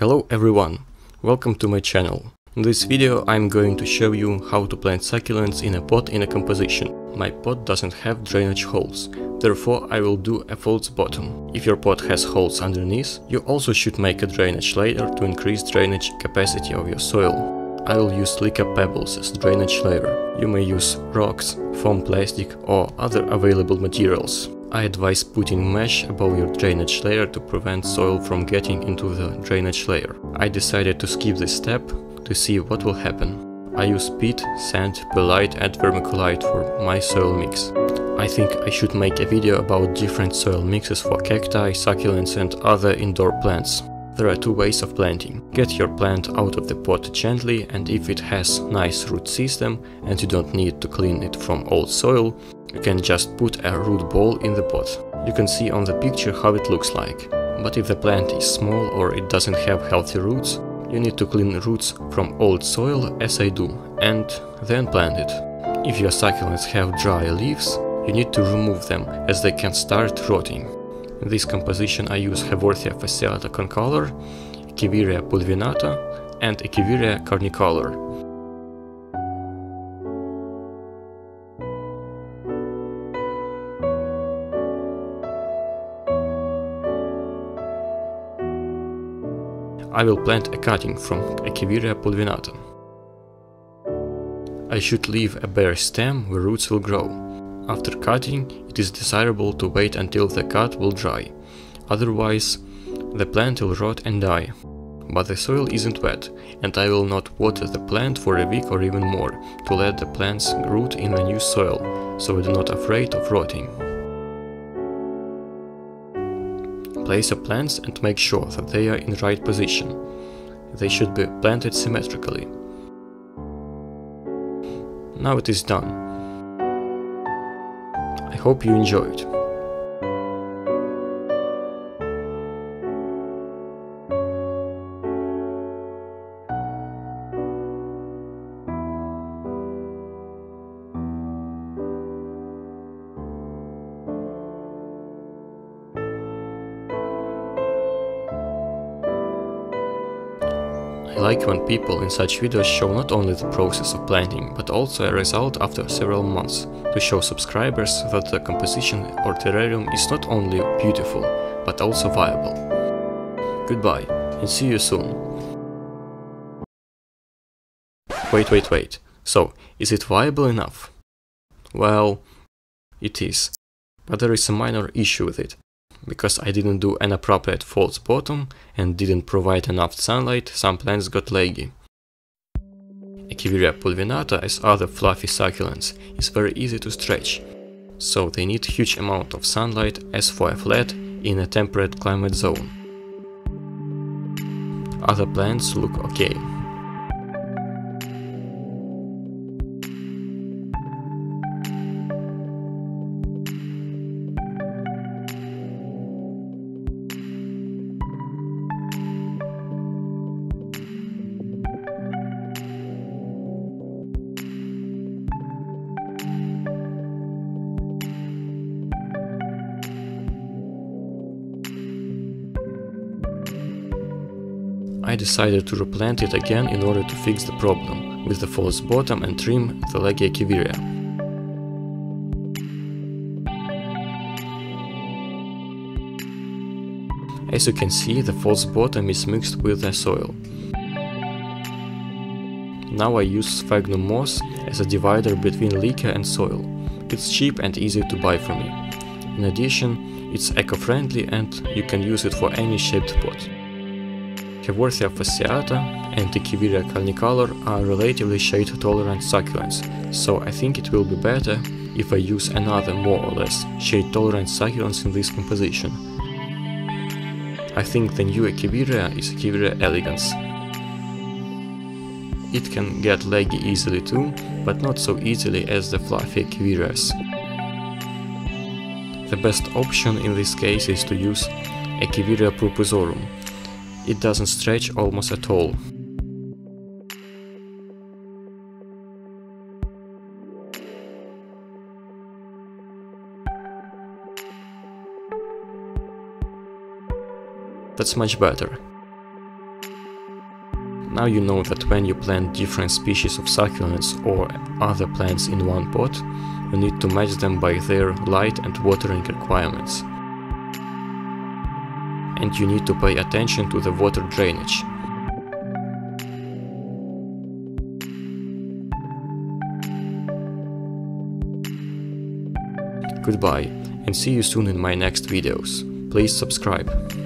Hello everyone, welcome to my channel. In this video I'm going to show you how to plant succulents in a pot in a composition. My pot doesn't have drainage holes, therefore I will do a false bottom. If your pot has holes underneath, you also should make a drainage layer to increase drainage capacity of your soil. I will use leca pebbles as drainage layer. You may use rocks, foam plastic or other available materials. I advise putting mesh above your drainage layer to prevent soil from getting into the drainage layer. I decided to skip this step to see what will happen. I use peat, sand, perlite and vermiculite for my soil mix. I think I should make a video about different soil mixes for cacti, succulents and other indoor plants. There are two ways of planting. Get your plant out of the pot gently, and if it has nice root system and you don't need to clean it from old soil, you can just put a root ball in the pot. You can see on the picture how it looks like. But if the plant is small or it doesn't have healthy roots, you need to clean roots from old soil as I do, and then plant it. If your succulents have dry leaves, you need to remove them as they can start rotting. In this composition I use Haworthia fasciata concolor, Echeveria pulvinata and Echeveria carnicolor. I will plant a cutting from Echeveria pulvinata. I should leave a bare stem where roots will grow. After cutting, it is desirable to wait until the cut will dry, otherwise the plant will rot and die. But the soil isn't wet, and I will not water the plant for a week or even more, to let the plants root in the new soil, so we are not afraid of rotting. Place your plants and make sure that they are in the right position. They should be planted symmetrically. Now it is done. I hope you enjoyed. I like when people in such videos show not only the process of planting, but also a result after several months, to show subscribers that the composition or terrarium is not only beautiful, but also viable. Goodbye, and see you soon. Wait. So, is it viable enough? Well, it is. But there is a minor issue with it. Because I didn't do an appropriate false bottom and didn't provide enough sunlight, some plants got leggy. Echeveria pulvinata, as other fluffy succulents, is very easy to stretch, so they need huge amount of sunlight as for a flat in a temperate climate zone. Other plants look okay. I decided to replant it again in order to fix the problem, with the false bottom and trim the leggy Echeveria. As you can see, the false bottom is mixed with the soil. Now I use sphagnum moss as a divider between leca and soil. It's cheap and easy to buy for me. In addition, it's eco-friendly and you can use it for any shaped pot. Haworthia fasciata and Echeveria carnicolor are relatively shade-tolerant succulents, so I think it will be better if I use another more or less shade-tolerant succulents in this composition. I think the new Echeveria is Echeveria elegans. It can get leggy easily too, but not so easily as the fluffy Echeverias. The best option in this case is to use Echeveria propusorum. It doesn't stretch almost at all. That's much better. Now you know that when you plant different species of succulents or other plants in one pot, you need to match them by their light and watering requirements. And you need to pay attention to the water drainage. Goodbye, and see you soon in my next videos. Please subscribe.